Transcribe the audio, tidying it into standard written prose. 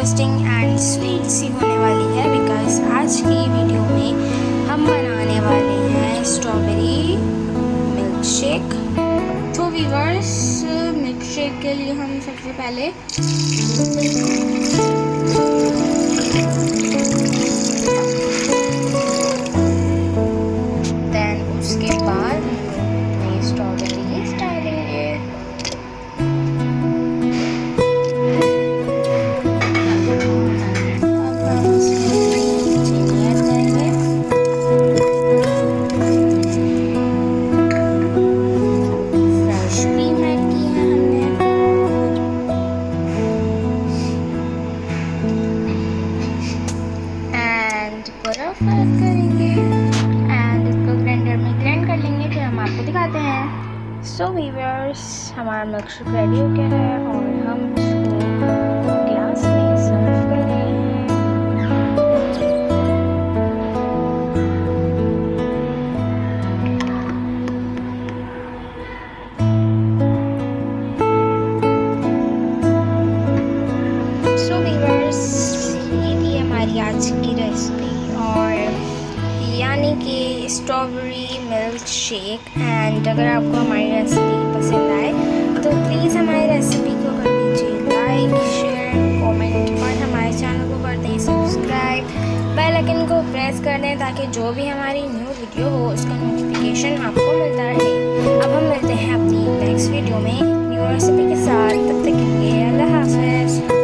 Interesting and sweet सी होने वाली है बिकॉज आज की वीडियो में हम बनाने वाले हैं स्ट्रॉबेरी मिल्क शेक। तो व्यूअर्स, मिल्क शेक के लिए हम सबसे पहले दैन उसके बाद स्ट्रॉबेरीज डालेंगे। So viewers, हमारा मिल्कशेक रेडी हो गया है और हम इसको ग्लास में सर्व कर रहे हैं। So viewers, ये थी हमारी आज की रेसिपी और यानी कि स्ट्रॉबेरी मिल्क शेक। एंड अगर आपको हमारी रेसिपी पसंद आए तो प्लीज़ हमारी रेसिपी को कर दीजिए लाइक, शेयर, कमेंट और हमारे चैनल को कर दें सब्सक्राइब। बेल आइकन को प्रेस कर दें ताकि जो भी हमारी न्यू वीडियो हो उसका नोटिफिकेशन आपको मिलता रहे। अब हम मिलते हैं अपनी नेक्स्ट वीडियो में न्यू रेसिपी के साथ। तब तक के लिए अल्लाह हाफ़िज़।